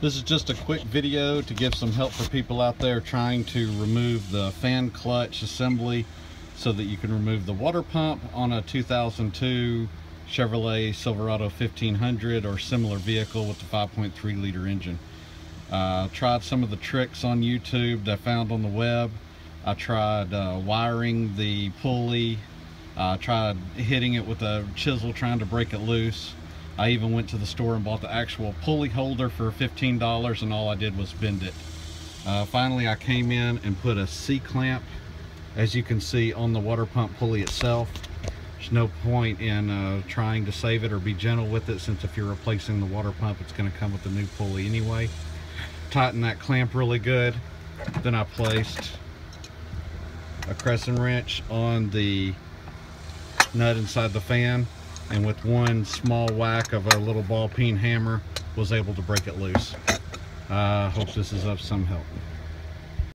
This is just a quick video to give some help for people out there trying to remove the fan clutch assembly so that you can remove the water pump on a 2002 Chevrolet Silverado 1500 or similar vehicle with the 5.3 liter engine. Tried some of the tricks on YouTube that I found on the web. I tried wiring the pulley. I tried hitting it with a chisel trying to break it loose. I even went to the store and bought the actual pulley holder for $15, and all I did was bend it. Finally, I came in and put a C-clamp, as you can see, on the water pump pulley itself. There's no point in trying to save it or be gentle with it, since if you're replacing the water pump, it's going to come with a new pulley anyway. Tighten that clamp really good. Then I placed a crescent wrench on the nut inside the fan, and with one small whack of a little ball peen hammer was able to break it loose. I hope this is of some help.